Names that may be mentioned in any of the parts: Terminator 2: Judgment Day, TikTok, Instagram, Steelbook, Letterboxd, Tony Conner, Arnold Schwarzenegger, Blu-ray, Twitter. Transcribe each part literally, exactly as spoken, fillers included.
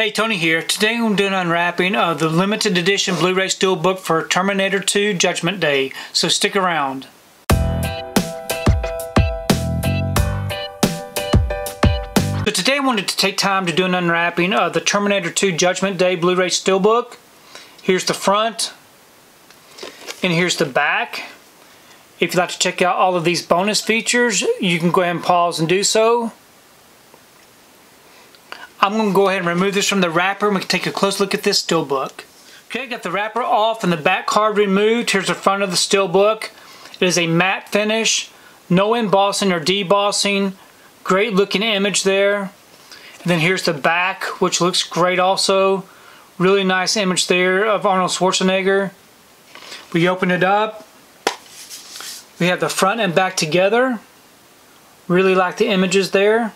Hey, Tony here. Today I'm doing an unwrapping of the limited edition Blu-ray Steelbook for Terminator two Judgment Day, so stick around. So today I wanted to take time to do an unwrapping of the Terminator two Judgment Day Blu-ray Steelbook. Here's the front, and here's the back. If you'd like to check out all of these bonus features, you can go ahead and pause and do so. I'm going to go ahead and remove this from the wrapper and we can take a close look at this steelbook. Okay, got the wrapper off and the back card removed. Here's the front of the steelbook. It is a matte finish, no embossing or debossing. Great looking image there. And then here's the back, which looks great also. Really nice image there of Arnold Schwarzenegger. We open it up. We have the front and back together. Really like the images there.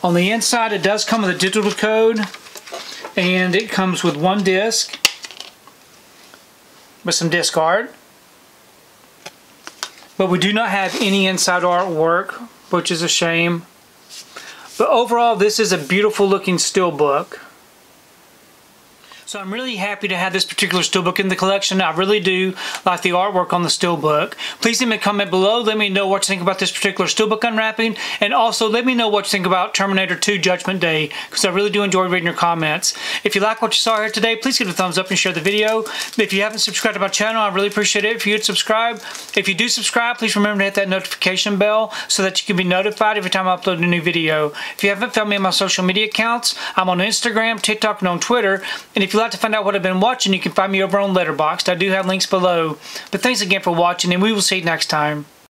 On the inside, it does come with a digital code, and it comes with one disc with some disc art. But we do not have any inside artwork, which is a shame. But overall, this is a beautiful looking steelbook. So I'm really happy to have this particular steelbook in the collection. I really do like the artwork on the steelbook. Please leave me a comment below. Let me know what you think about this particular steelbook unwrapping. And also let me know what you think about Terminator two Judgment Day, because I really do enjoy reading your comments. If you like what you saw here today, please give it a thumbs up and share the video. If you haven't subscribed to my channel, I really appreciate it if you would subscribe. If you do subscribe, please remember to hit that notification bell so that you can be notified every time I upload a new video. If you haven't found me on my social media accounts, I'm on Instagram, TikTok, and on Twitter. And if you If you'd like to find out what I've been watching, you can find me over on Letterboxd. I do have links below. But thanks again for watching, and we will see you next time.